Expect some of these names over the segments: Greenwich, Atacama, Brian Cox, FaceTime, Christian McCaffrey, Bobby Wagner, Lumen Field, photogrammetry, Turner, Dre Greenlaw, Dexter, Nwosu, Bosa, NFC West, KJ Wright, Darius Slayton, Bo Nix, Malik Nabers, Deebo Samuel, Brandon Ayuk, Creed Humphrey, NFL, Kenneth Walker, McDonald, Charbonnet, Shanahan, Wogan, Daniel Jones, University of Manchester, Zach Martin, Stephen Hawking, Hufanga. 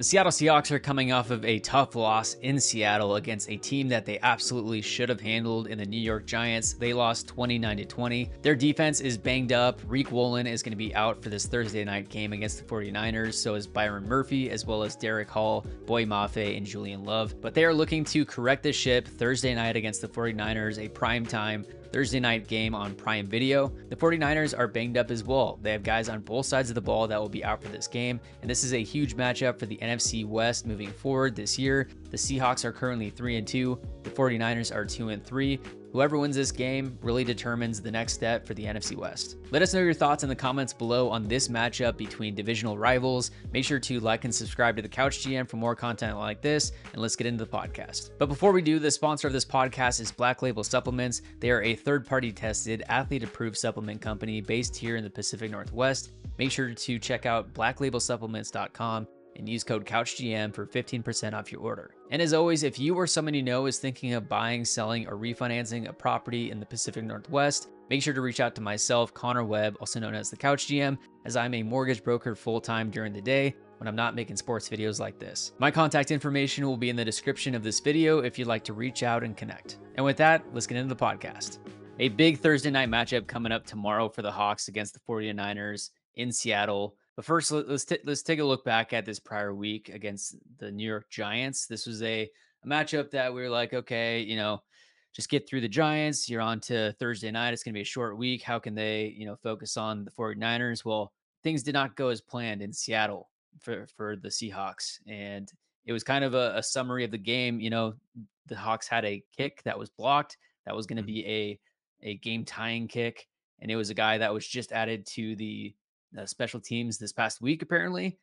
The Seattle Seahawks are coming off of a tough loss in Seattle against a team that they absolutely should have handled in the New York Giants. They lost 29-20. Their defense is banged up. Riq Woolen is going to be out for this Thursday night game against the 49ers. So is Byron Murphy, as well as Derek Hall, Boye Mafe, and Julian Love. But they are looking to correct the ship Thursday night against the 49ers, a primetime Thursday night game on Prime Video. The 49ers are banged up as well. They have guys on both sides of the ball that will be out for this game, and this is a huge matchup for the NFC West moving forward this year. The Seahawks are currently 3-2. The 49ers are 2-3. Whoever wins this game really determines the next step for the NFC West. Let us know your thoughts in the comments below on this matchup between divisional rivals. Make sure to like and subscribe to the CouchGM for more content like this, and let's get into the podcast. But before we do, the sponsor of this podcast is Black Label Supplements. They are a third-party tested, athlete-approved supplement company based here in the Pacific Northwest. Make sure to check out blacklabelsupplements.com and use code CouchGM for 15% off your order. And as always, if you or someone you know is thinking of buying, selling, or refinancing a property in the Pacific Northwest, make sure to reach out to myself, Connor Webb, also known as the CouchGM, as I'm a mortgage broker full-time during the day when I'm not making sports videos like this. My contact information will be in the description of this video if you'd like to reach out and connect. And with that, let's get into the podcast. A big Thursday night matchup coming up tomorrow for the Hawks against the 49ers in Seattle. But first, let's take a look back at this prior week against the New York Giants. This was a matchup that we were like, okay, you know, just get through the Giants. You're on to Thursday night. It's going to be a short week. How can they, you know, focus on the 49ers? Well, things did not go as planned in Seattle for the Seahawks. And it was kind of a summary of the game. You know, the Hawks had a kick that was blocked. That was going to be a game-tying kick. And it was a guy that was just added to the special teams this past week, apparently.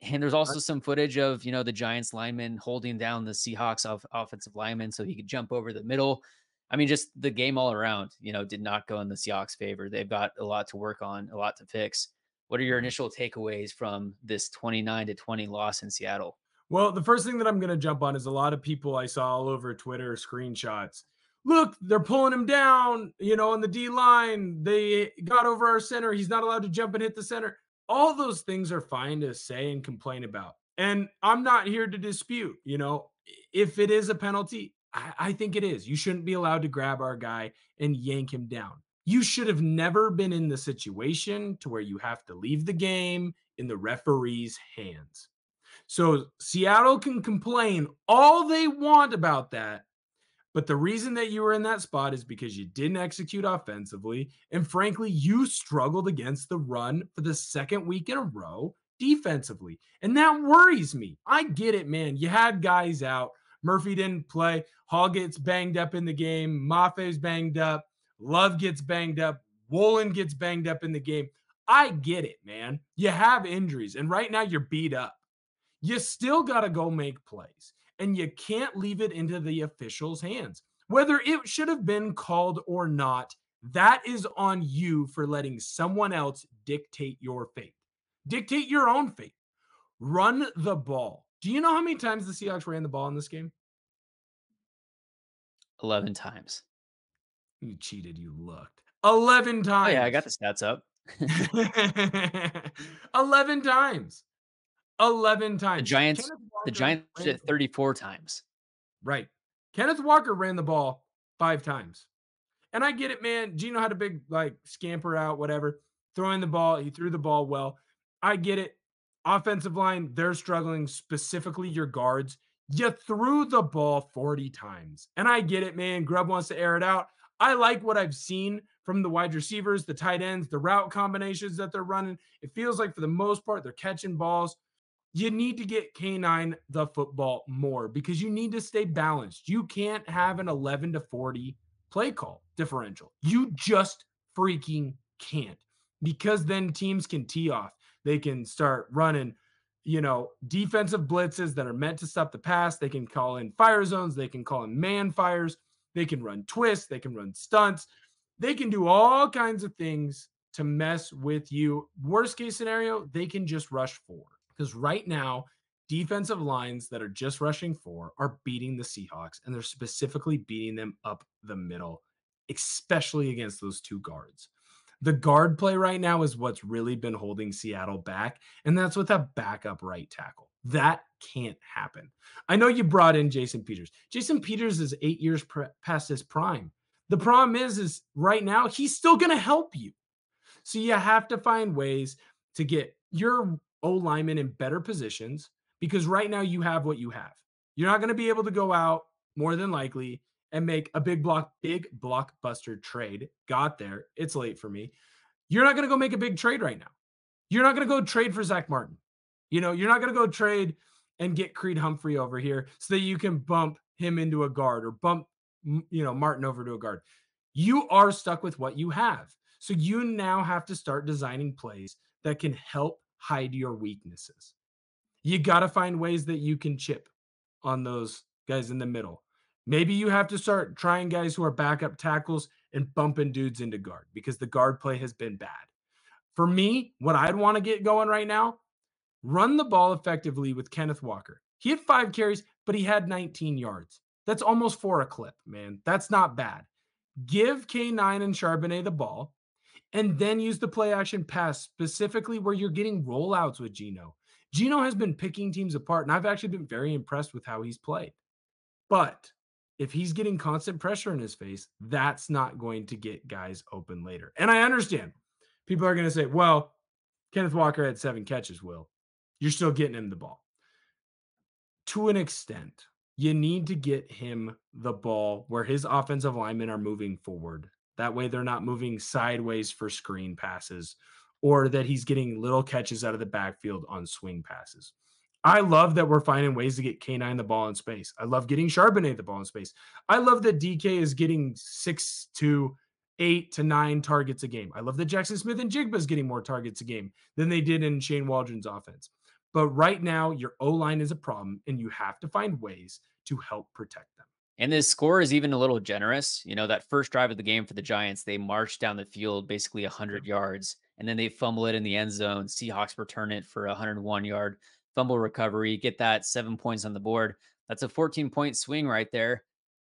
And there's also some footage of, you know, the Giants lineman holding down the Seahawks offensive lineman so he could jump over the middle. I mean, just the game all around, you know, did not go in the Seahawks' favor. They've got a lot to work on, a lot to fix. What are your initial takeaways from this 29-20 loss in Seattle? Well, the first thing that I'm going to jump on is a lot of people I saw all over Twitter screenshots. Look, they're pulling him down, you know, on the D line. They got over our center. He's not allowed to jump and hit the center. All those things are fine to say and complain about. And I'm not here to dispute, you know, if it is a penalty, I think it is. You shouldn't be allowed to grab our guy and yank him down. You should have never been in the situation to where you have to leave the game in the referee's hands. So Seattle can complain all they want about that. But the reason that you were in that spot is because you didn't execute offensively. And frankly, you struggled against the run for the second week in a row defensively. And that worries me. I get it, man. You had guys out. Murphy didn't play. Hall gets banged up in the game. Mafe's banged up. Love gets banged up. Woolen gets banged up in the game. I get it, man. You have injuries. And right now you're beat up. You still got to go make plays. And you can't leave it into the officials' hands. Whether it should have been called or not, that is on you for letting someone else dictate your fate. Dictate your own fate. Run the ball. Do you know how many times the Seahawks ran the ball in this game? 11 times. You cheated, you looked. 11 times. Oh, yeah, I got the stats up. 11 times. 11 times. The Giants did 34 times. Right. Kenneth Walker ran the ball 5 times. And I get it, man. Geno had a big, like, scamper out, whatever. Throwing the ball. He threw the ball well. I get it. Offensive line, they're struggling, specifically your guards. You threw the ball 40 times. And I get it, man. Grubb wants to air it out. I like what I've seen from the wide receivers, the tight ends, the route combinations that they're running. It feels like, for the most part, they're catching balls. You need to get K9 the football more because you need to stay balanced. You can't have an 11-40 play call differential. You just freaking can't, because then teams can tee off. They can start running, you know, defensive blitzes that are meant to stop the pass. They can call in fire zones. They can call in man fires. They can run twists. They can run stunts. They can do all kinds of things to mess with you. Worst case scenario, they can just rush forward. Because right now, defensive lines that are just rushing for are beating the Seahawks, and they're specifically beating them up the middle, especially against those two guards. The guard play right now is what's really been holding Seattle back, and that's with a backup right tackle. That can't happen. I know you brought in Jason Peters. Jason Peters is 8 years past his prime. The problem is right now he's still going to help you. So you have to find ways to get your O-linemen in better positions, because right now you have what you have. You're not going to be able to go out more than likely and make a big blockbuster trade. Got there. It's late for me. You're not going to go make a big trade right now. You're not going to go trade for Zach Martin. You know, you're not going to go trade and get Creed Humphrey over here so that you can bump him into a guard or bump, you know, Martin over to a guard. You are stuck with what you have. So you now have to start designing plays that can help hide your weaknesses. You got to find ways that you can chip on those guys in the middle. Maybe you have to start trying guys who are backup tackles and bumping dudes into guard, because the guard play has been bad. For me, what I'd want to get going right now, run the ball effectively with Kenneth Walker. He had 5 carries, but he had 19 yards. That's almost 4 a clip, man. That's not bad. Give K9 and Charbonnet the ball, and then use the play-action pass specifically where you're getting rollouts with Geno. Geno has been picking teams apart, and I've actually been very impressed with how he's played. But if he's getting constant pressure in his face, that's not going to get guys open later. And I understand. People are going to say, well, Kenneth Walker had 7 catches, Will. You're still getting him the ball. To an extent, you need to get him the ball where his offensive linemen are moving forward. That way they're not moving sideways for screen passes, or that he's getting little catches out of the backfield on swing passes. I love that we're finding ways to get K9 the ball in space. I love getting Charbonnet the ball in space. I love that DK is getting 6 to 8 to 9 targets a game. I love that Jackson Smith and Jigba is getting more targets a game than they did in Shane Waldron's offense. But right now, your O-line is a problem, and you have to find ways to help protect them. And this score is even a little generous. You know, that first drive of the game for the Giants, they marched down the field basically 100 yards, and then they fumble it in the end zone. Seahawks return it for 101-yard fumble recovery, get that 7 points on the board. That's a 14-point swing right there.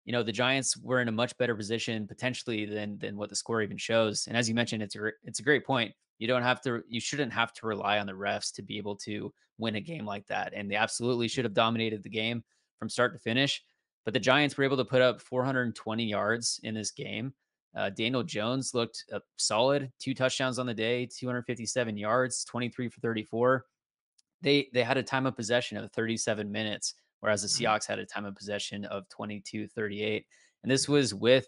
You know, the Giants were in a much better position potentially than what the score even shows. And as you mentioned, it's a great point. You shouldn't have to rely on the refs to be able to win a game like that. And they absolutely should have dominated the game from start to finish. But the Giants were able to put up 420 yards in this game. Daniel Jones looked solid, 2 touchdowns on the day, 257 yards, 23 for 34. They had a time of possession of 37 minutes, whereas the Seahawks had a time of possession of 22-38. And this was with,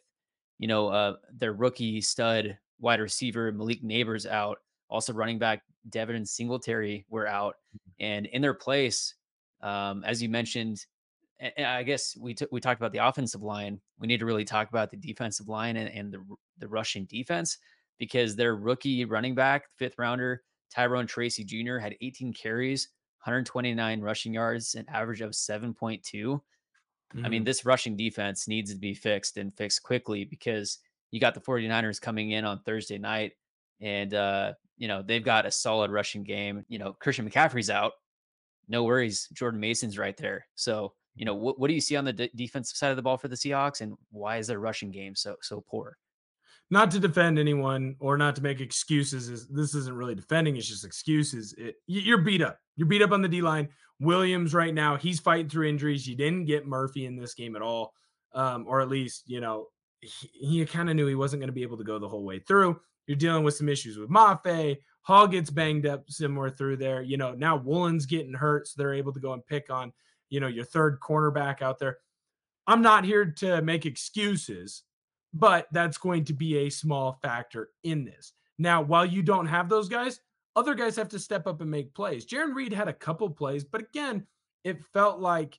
you know, their rookie stud wide receiver Malik Nabers out. Also running back Devin Singletary were out. And in their place, as you mentioned, and I guess we talked about the offensive line. We need to really talk about the defensive line and the rushing defense, because their rookie running back, 5th rounder Tyrone Tracy Jr., had 18 carries, 129 rushing yards, an average of 7.2. I mean, this rushing defense needs to be fixed, and fixed quickly, because you got the 49ers coming in on Thursday night, and you know, they've got a solid rushing game. You know, Christian McCaffrey's out, no worries. Jordan Mason's right there. So, you know, what do you see on the defensive side of the ball for the Seahawks, and why is their rushing game so poor? Not to defend anyone or not to make excuses. This isn't really defending. It's just excuses. You're beat up. You're beat up on the D-line. Williams right now, he's fighting through injuries. You didn't get Murphy in this game at all, or at least, you know, he kind of knew he wasn't going to be able to go the whole way through. You're dealing with some issues with Mafe. Hall gets banged up somewhere through there. You know, now Woolen's getting hurt, so they're able to go and pick on, you know, your third cornerback out there. I'm not here to make excuses, but that's going to be a small factor in this. Now, while you don't have those guys, other guys have to step up and make plays. Jarran Reed had a couple plays, but again, it felt like,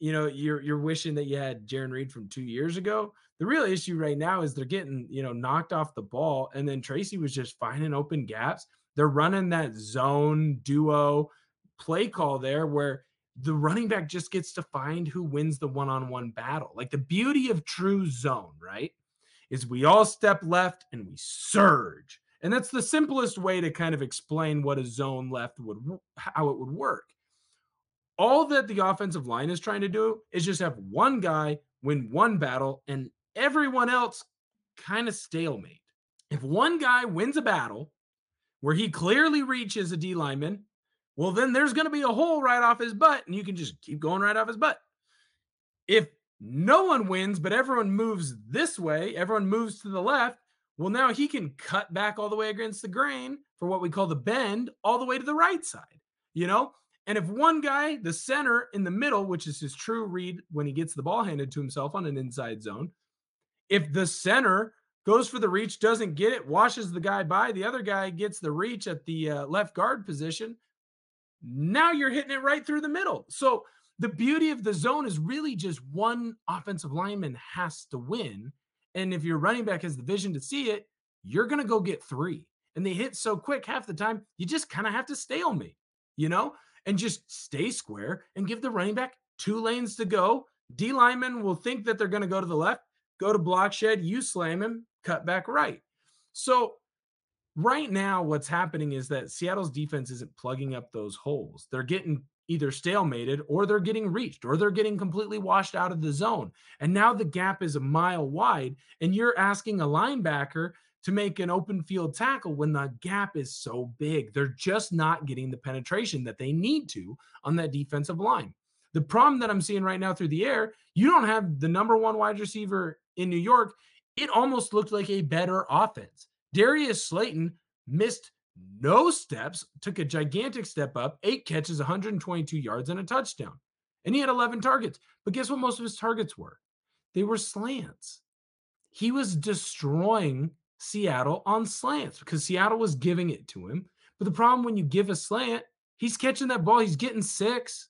you know, you're wishing that you had Jarran Reed from 2 years ago. The real issue right now is they're getting, you know, knocked off the ball, and then Tracy was just finding open gaps. They're running that zone duo play call there where the running back just gets to find who wins the one-on-one battle. Like, the beauty of true zone, right, is we all step left and we surge. And that's the simplest way to kind of explain what a zone left how it would work. All that the offensive line is trying to do is just have one guy win one battle and everyone else kind of stalemate. If one guy wins a battle where he clearly reaches a D lineman, well, then there's going to be a hole right off his butt, and you can just keep going right off his butt. If no one wins, but everyone moves this way, everyone moves to the left, well, now he can cut back all the way against the grain for what we call the bend all the way to the right side, you know? And if one guy, the center in the middle, which is his true read when he gets the ball handed to himself on an inside zone, if the center goes for the reach, doesn't get it, washes the guy by, the other guy gets the reach at the left guard position, now you're hitting it right through the middle. So the beauty of the zone is really just one offensive lineman has to win. And if your running back has the vision to see it, you're going to go get three. And they hit so quick half the time, you just kind of have to stalemate, you know, and just stay square and give the running back two lanes to go. D linemen will think that they're going to go to the left, go to block shed, you slam him, cut back right. So right now what's happening is that Seattle's defense isn't plugging up those holes. They're getting either stalemated or they're getting reached or they're getting completely washed out of the zone. And now the gap is a mile wide and you're asking a linebacker to make an open field tackle when the gap is so big. They're just not getting the penetration that they need to on that defensive line. The problem that I'm seeing right now through the air, you don't have the number one wide receiver in New York. It almost looked like a better offense. Darius Slayton missed no steps, took a gigantic step up, 8 catches, 122 yards, and a touchdown. And he had 11 targets. But guess what most of his targets were? They were slants. He was destroying Seattle on slants because Seattle was giving it to him. But the problem when you give a slant, he's catching that ball. He's getting 6.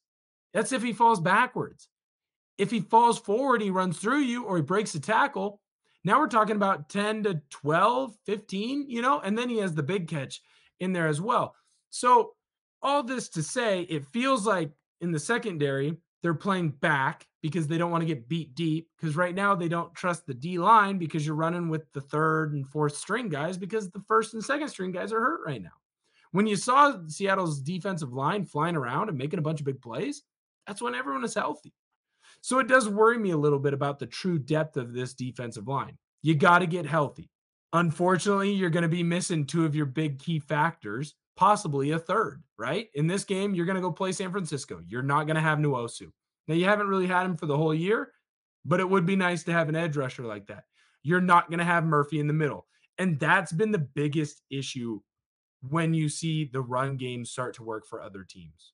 That's if he falls backwards. If he falls forward, he runs through you or he breaks a tackle. Now we're talking about 10 to 12, 15, you know, and then he has the big catch in there as well. So all this to say, it feels like in the secondary, they're playing back because they don't want to get beat deep because right now they don't trust the D line because you're running with the 3rd and 4th string guys because the 1st and 2nd string guys are hurt right now. When you saw Seattle's defensive line flying around and making a bunch of big plays, that's when everyone is healthy. So it does worry me a little bit about the true depth of this defensive line. You got to get healthy. Unfortunately, you're going to be missing 2 of your big key factors, possibly a 3rd, right? In this game, you're going to go play San Francisco. You're not going to have Nwosu. Now, you haven't really had him for the whole year, but it would be nice to have an edge rusher like that. You're not going to have Murphy in the middle. And that's been the biggest issue when you see the run game start to work for other teams.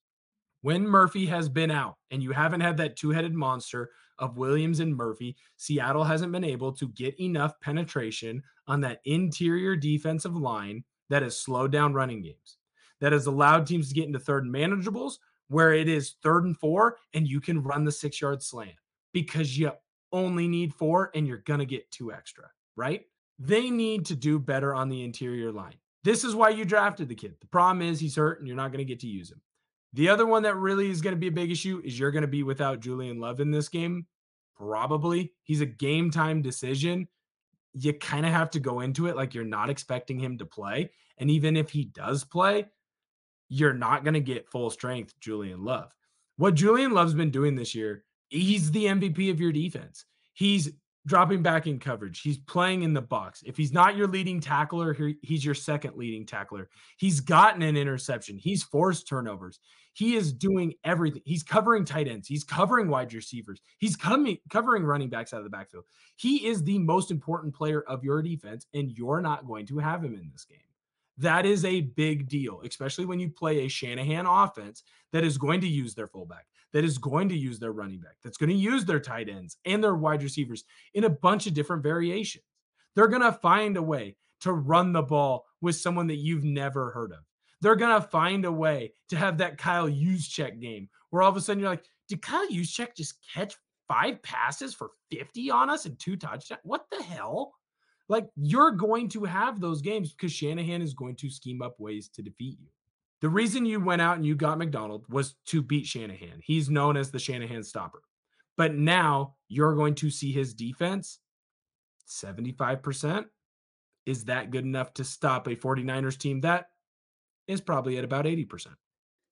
When Murphy has been out and you haven't had that two-headed monster of Williams and Murphy, Seattle hasn't been able to get enough penetration on that interior defensive line that has slowed down running games, that has allowed teams to get into 3rd and manageables where it is 3rd and 4 and you can run the 6-yard slant because you only need 4 and you're going to get 2 extra, right? They need to do better on the interior line. This is why you drafted the kid. The problem is he's hurt and you're not going to get to use him. The other one that really is going to be a big issue is you're going to be without Julian Love in this game. Probably. He's a game time decision. You kind of have to go into it like you're not expecting him to play. And even if he does play, you're not going to get full strength Julian Love. What Julian Love's been doing this year, he's the MVP of your defense. He's dropping back in coverage. He's playing in the box. If he's not your leading tackler, he's your 2nd leading tackler. He's gotten an interception. He's forced turnovers. He is doing everything. He's covering tight ends. He's covering wide receivers. He's covering running backs out of the backfield. He is the most important player of your defense, and you're not going to have him in this game. That is a big deal, especially when you play a Shanahan offense that is going to use their fullback, that is going to use their running back, that's going to use their tight ends and their wide receivers in a bunch of different variations. They're going to find a way to run the ball with someone that you've never heard of. They're going to find a way to have that Kyle Juszczyk game where all of a sudden you're like, did Kyle Juszczyk just catch 5 passes for 50 on us and 2 touchdowns? What the hell? Like, you're going to have those games because Shanahan is going to scheme up ways to defeat you. The reason you went out and you got McDonald was to beat Shanahan. He's known as the Shanahan stopper. But now you're going to see his defense, 75%. Is that good enough to stop a 49ers team that is probably at about 80%?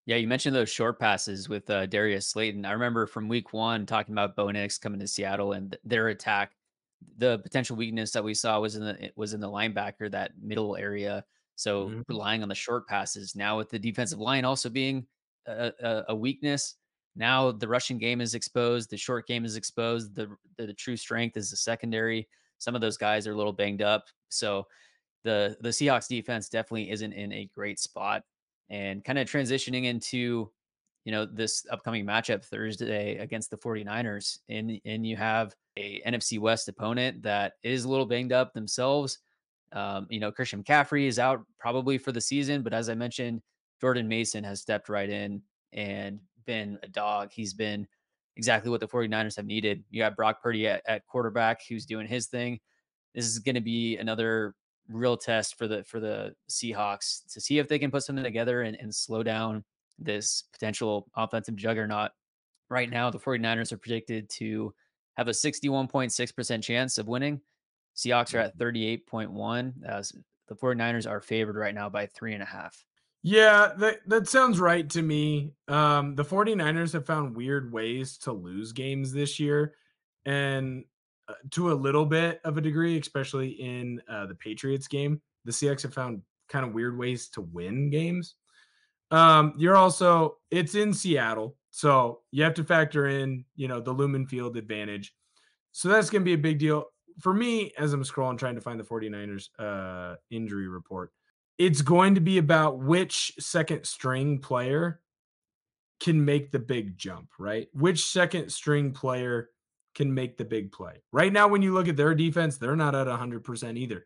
Yeah, you mentioned those short passes with Darius Slayton. I remember from week 1 talking about Bo Nix coming to Seattle and their attack. The potential weakness that we saw was in the linebacker, that middle area. So relying on the short passes. Now with the defensive line also being a weakness. Now the rushing game is exposed. The short game is exposed. The true strength is the secondary. Some of those guys are a little banged up. So the Seahawks defense definitely isn't in a great spot. And kind of transitioning into, you know, this upcoming matchup Thursday against the 49ers, and you have a NFC West opponent that is a little banged up themselves. You know, Christian McCaffrey is out probably for the season, but as I mentioned, Jordan Mason has stepped right in and been a dog. He's been exactly what the 49ers have needed. You got Brock Purdy at quarterback, who's doing his thing. This is going to be another real test for the Seahawks to see if they can put something together and slow down this potential offensive juggernaut. Right now, the 49ers are predicted to have a 61.6% chance of winning. Seahawks are at 38.1. The 49ers are favored right now by 3.5. Yeah, that sounds right to me. The 49ers have found weird ways to lose games this year, and to a little bit of a degree, especially in the Patriots game, the Seahawks have found kind of weird ways to win games. It's in Seattle, so you have to factor in, you know, the Lumen Field advantage. So that's going to be a big deal. For me, as I'm scrolling, trying to find the 49ers injury report, it's going to be about which second string player can make the big jump, right? Which second string player can make the big play. Right now, when you look at their defense, they're not at 100% either.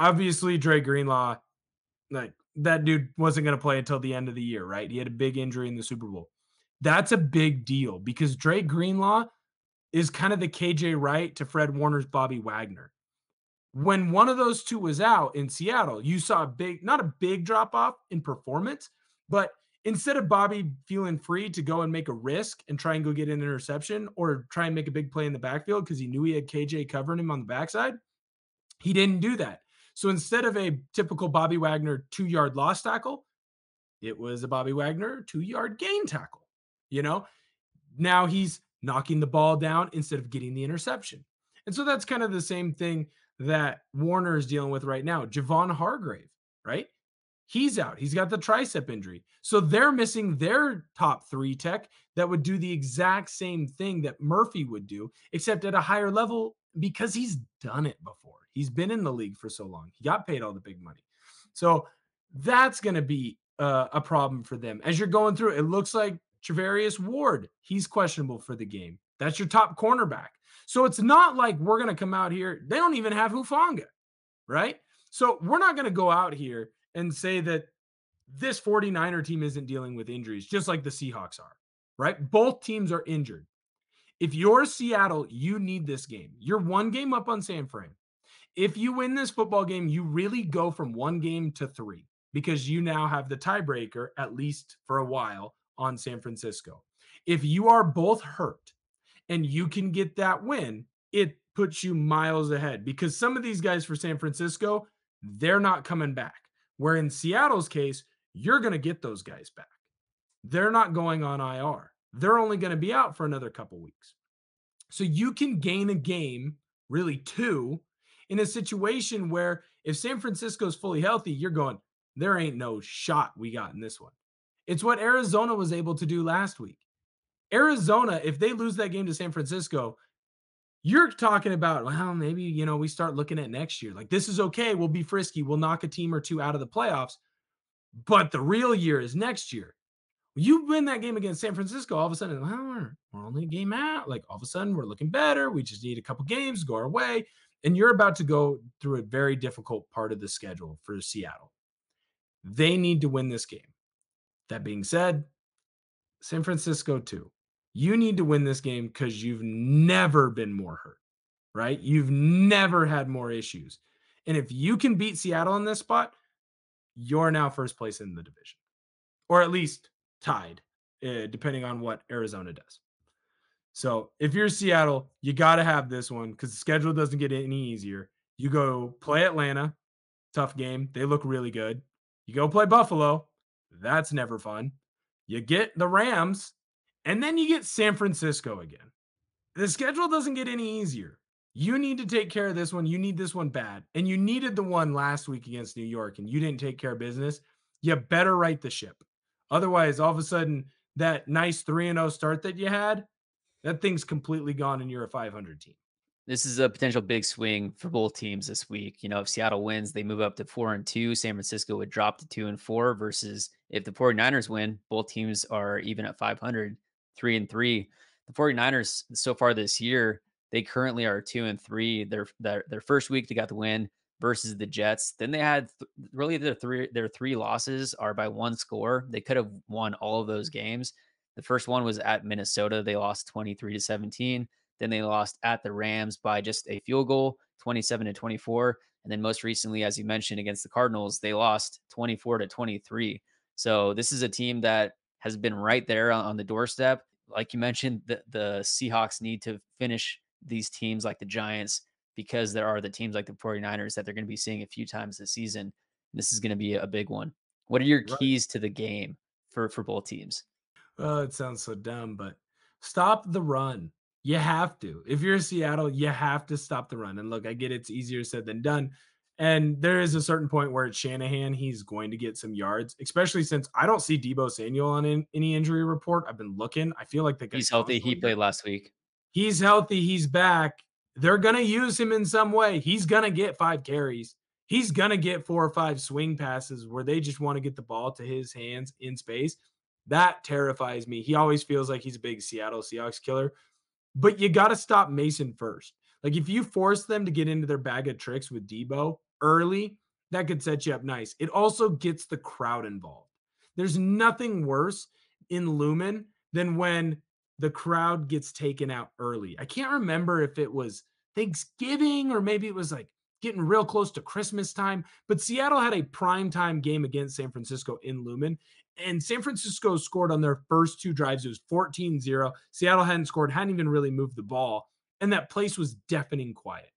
Obviously, Dre Greenlaw, like, that dude wasn't going to play until the end of the year, right? He had a big injury in the Super Bowl. That's a big deal because Dre Greenlaw is kind of the KJ Wright to Fred Warner's Bobby Wagner. When one of those two was out in Seattle, you saw not a big drop off in performance, but instead of Bobby feeling free to go and make a risk and try and go get an interception or try and make a big play in the backfield because he knew he had KJ covering him on the backside, he didn't do that. So instead of a typical Bobby Wagner 2-yard loss tackle, it was a Bobby Wagner 2-yard gain tackle. You know, now he's knocking the ball down instead of getting the interception. And so that's kind of the same thing that Warner is dealing with right now. Javon Hargrave, right? He's out. He's got the tricep injury. So they're missing their top three tech that would do the exact same thing that Murphy would do, except at a higher level because he's done it before. He's been in the league for so long. He got paid all the big money. So that's going to be a problem for them. As you're going through, it looks like Trevarius Ward, he's questionable for the game. That's your top cornerback. So it's not like we're going to come out here. They don't even have Hufanga, right? So we're not going to go out here and say that this 49er team isn't dealing with injuries, just like the Seahawks are, right? Both teams are injured. If you're Seattle, you need this game. You're one game up on San Fran. If you win this football game, you really go from one game to three because you now have the tiebreaker, at least for a while, on San Francisco. If you are both hurt and you can get that win, it puts you miles ahead because some of these guys for San Francisco, they're not coming back. Where in Seattle's case, you're going to get those guys back. They're not going on IR. They're only going to be out for another couple weeks. So you can gain a game, really two, in a situation where if San Francisco's fully healthy, you're going, there ain't no shot we got in this one. It's what Arizona was able to do last week. Arizona, if they lose that game to San Francisco, you're talking about, well, maybe, you know, we start looking at next year. Like, this is okay. We'll be frisky. We'll knock a team or two out of the playoffs. But the real year is next year. You win that game against San Francisco, all of a sudden, well, we're only a game out. Like, all of a sudden, we're looking better. We just need a couple games, go our way. And you're about to go through a very difficult part of the schedule for Seattle. They need to win this game. That being said, San Francisco too. You need to win this game because you've never been more hurt, right? You've never had more issues. And if you can beat Seattle in this spot, you're now first place in the division, or at least tied, depending on what Arizona does. So if you're Seattle, you got to have this one because the schedule doesn't get any easier. You go play Atlanta, tough game. They look really good. You go play Buffalo. That's never fun. You get the Rams, and then you get San Francisco again. The schedule doesn't get any easier. You need to take care of this one. You need this one bad. And you needed the one last week against New York, and you didn't take care of business. You better right the ship. Otherwise, all of a sudden, that nice 3-0 start that you had, that thing's completely gone and you're a 500 team. This is a potential big swing for both teams this week. You know, if Seattle wins, they move up to 4-2. San Francisco would drop to 2-4 versus if the 49ers win, both teams are even at 500, 3-3. The 49ers so far this year, they currently are 2-3. Their first week, they got the win versus the Jets. Then they had really their three losses are by one score. They could have won all of those games. The first one was at Minnesota. They lost 23-17. Then they lost at the Rams by just a field goal, 27-24. And then most recently, as you mentioned, against the Cardinals, they lost 24-23. So this is a team that has been right there on the doorstep. Like you mentioned, the Seahawks need to finish these teams like the Giants, because there are the teams like the 49ers that they're going to be seeing a few times this season. This is going to be a big one. What are your keys to the game for both teams? Oh, it sounds so dumb, but stop the run. You have to. If you're Seattle, you have to stop the run. And look, I get it's easier said than done. And there is a certain point where it's Shanahan, he's going to get some yards, especially since I don't see Deebo Samuel on any injury report. I've been looking. I feel like he's healthy. He played last week. He's healthy. He's back. They're going to use him in some way. He's going to get 5 carries. He's going to get 4 or 5 swing passes where they just want to get the ball to his hands in space. That terrifies me. He always feels like he's a big Seattle Seahawks killer. But you got to stop Mason first. Like, if you force them to get into their bag of tricks with Deebo early, that could set you up nice. It also gets the crowd involved. There's nothing worse in Lumen than when the crowd gets taken out early. I can't remember if it was Thanksgiving or maybe it was like getting real close to Christmas time, but Seattle had a primetime game against San Francisco in Lumen, and San Francisco scored on their first 2 drives. It was 14-0. Seattle hadn't even really moved the ball, and that place was deafening quiet.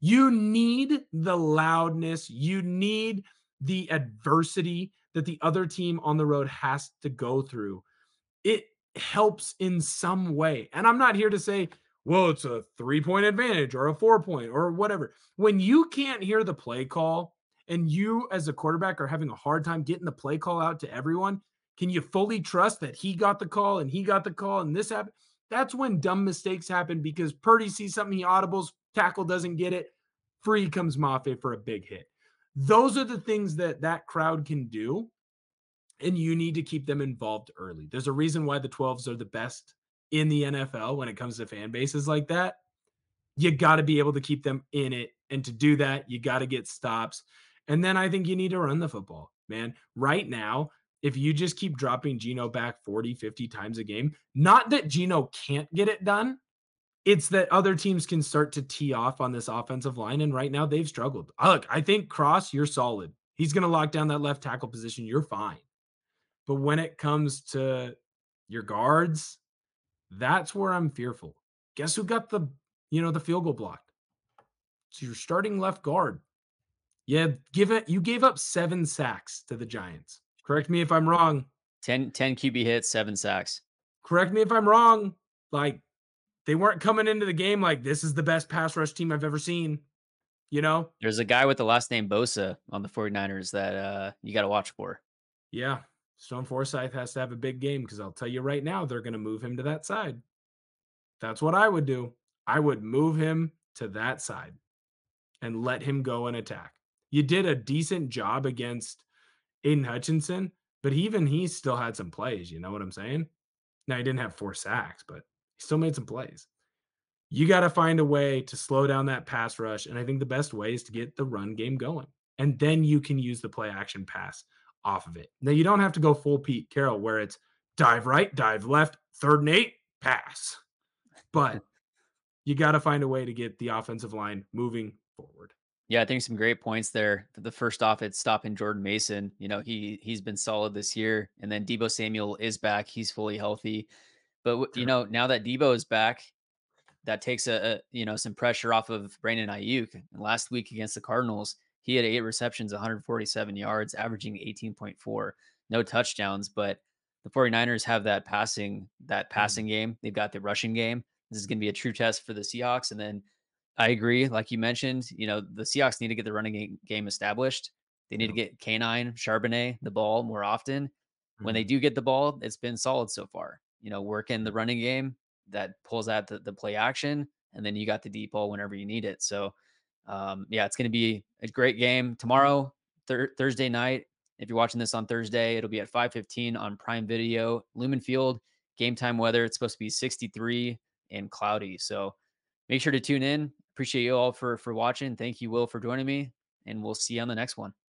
You need the loudness. You need the adversity that the other team on the road has to go through. It helps in some way. And I'm not here to say, well, it's a 3-point advantage or a 4-point or whatever. When you can't hear the play call and you as a quarterback are having a hard time getting the play call out to everyone, can you fully trust that he got the call and this happened? That's when dumb mistakes happen, because Purdy sees something, he audibles, tackle doesn't get it, free comes Mafe for a big hit. Those are the things that crowd can do, and you need to keep them involved early. There's a reason why the 12s are the best in the NFL when it comes to fan bases like that. You got to be able to keep them in it, and to do that, you got to get stops. And then I think you need to run the football, man. Right now, if you just keep dropping Geno back 40, 50 times a game, not that Geno can't get it done, it's that other teams can start to tee off on this offensive line, and right now they've struggled. Look, I think Cross, you're solid. He's going to lock down that left tackle position. You're fine. But when it comes to your guards, that's where I'm fearful. Guess who got the field goal blocked? It's your starting left guard. Yeah, you gave up 7 sacks to the Giants. Correct me if I'm wrong. 10 QB hits, 7 sacks. Correct me if I'm wrong. Like, they weren't coming into the game like, this is the best pass rush team I've ever seen. You know? There's a guy with the last name Bosa on the 49ers that you got to watch for. Yeah. Stone Forsythe has to have a big game, because I'll tell you right now, they're going to move him to that side. That's what I would do. I would move him to that side and let him go and attack. You did a decent job against Aiden Hutchinson, but even he still had some plays. You know what I'm saying? Now, he didn't have 4 sacks, but he still made some plays. You got to find a way to slow down that pass rush, and I think the best way is to get the run game going, and then you can use the play action pass off of it. Now, you don't have to go full Pete Carroll where it's dive right, dive left, 3rd and 8, pass. But you got to find a way to get the offensive line moving forward. Yeah, I think some great points there. The first off, it's stopping Jordan Mason. You know, he's been solid this year. And then Deebo Samuel is back. He's fully healthy. But, you know, now that Deebo is back, that takes some pressure off of Brandon Ayuk. And last week against the Cardinals, he had 8 receptions, 147 yards, averaging 18.4, no touchdowns. But the 49ers have that passing game. They've got the rushing game. This is going to be a true test for the Seahawks. And then I agree, like you mentioned, you know, the Seahawks need to get the running game established. They need to get Kanine, Charbonnet, the ball more often. when they do get the ball, it's been solid so far. You know, work in the running game that pulls out the play action, and then you got the deep ball whenever you need it. So, yeah, it's going to be a great game tomorrow, Thursday night. If you're watching this on Thursday, it'll be at 5:15 on Prime Video, Lumen Field. Game time weather, it's supposed to be 63 and cloudy. So make sure to tune in. Appreciate you all for watching. Thank you, Will, for joining me, and we'll see you on the next one.